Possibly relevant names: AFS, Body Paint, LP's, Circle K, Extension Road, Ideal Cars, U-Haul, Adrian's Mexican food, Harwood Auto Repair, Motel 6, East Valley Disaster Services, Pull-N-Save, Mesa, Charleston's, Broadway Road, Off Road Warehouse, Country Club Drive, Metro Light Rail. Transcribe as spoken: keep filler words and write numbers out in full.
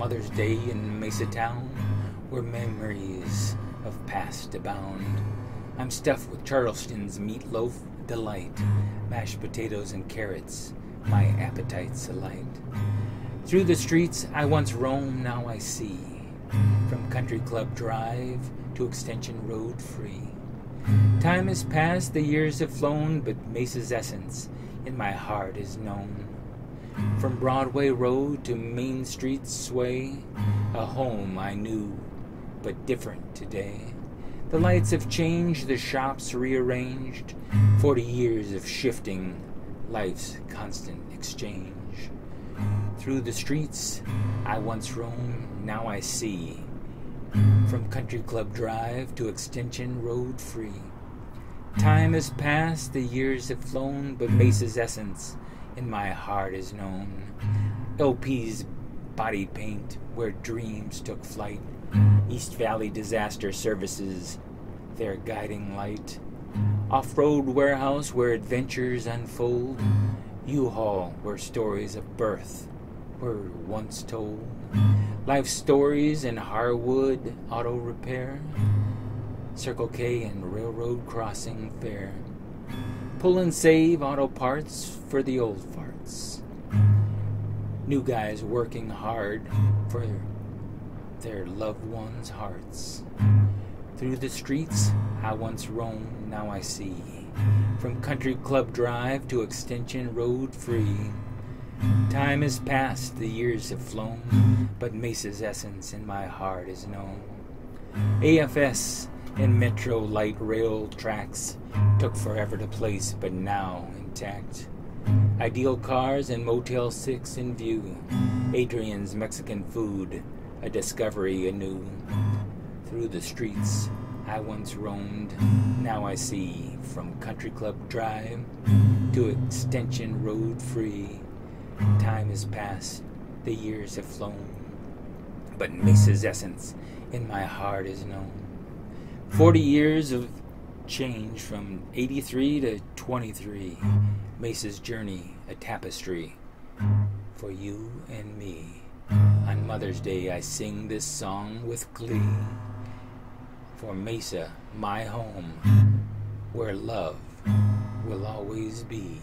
Mother's Day in Mesa Town, where memories of past abound. I'm stuffed with Charleston's meatloaf delight, mashed potatoes and carrots, my appetite's alight. Through the streets I once roamed, now I see, from Country Club Drive to Extension Road free. Time has passed, the years have flown, but Mesa's essence in my heart is known. From Broadway Road to Main Street's sway, a home I knew, but different today. The lights have changed, the shops rearranged, forty years of shifting, life's constant exchange. Through the streets I once roamed, now I see, from Country Club Drive to Extension Road free. Time has passed, the years have flown, but Mesa's essence in my heart is known. L P's body paint, where dreams took flight, East Valley Disaster Services, their guiding light, Off Road Warehouse, where adventures unfold, U-Haul, where stories of birth were once told, Life Stories and Harwood Auto Repair, Circle K and Railroad Crossing Fair, Pull-N-Save Auto Parts for the old farts, new guys working hard for their loved ones' hearts. Through the streets I once roamed, now I see, from Country Club Drive to Extension Road free. Time has passed, the years have flown, but Mesa's essence in my heart is known. A F S and Metro light rail tracks took forever to place, but now intact. Ideal Cars and Motel six in view, Adrian's Mexican Food, a discovery anew. Through the streets I once roamed, now I see, from Country Club Drive to Extension Road free. Time has passed, the years have flown, but Mesa's essence in my heart is known. Forty years of change, from eighty-three to twenty-three, Mesa's journey, a tapestry for you and me. On Mother's Day I sing this song with glee, for Mesa, my home, where love will always be.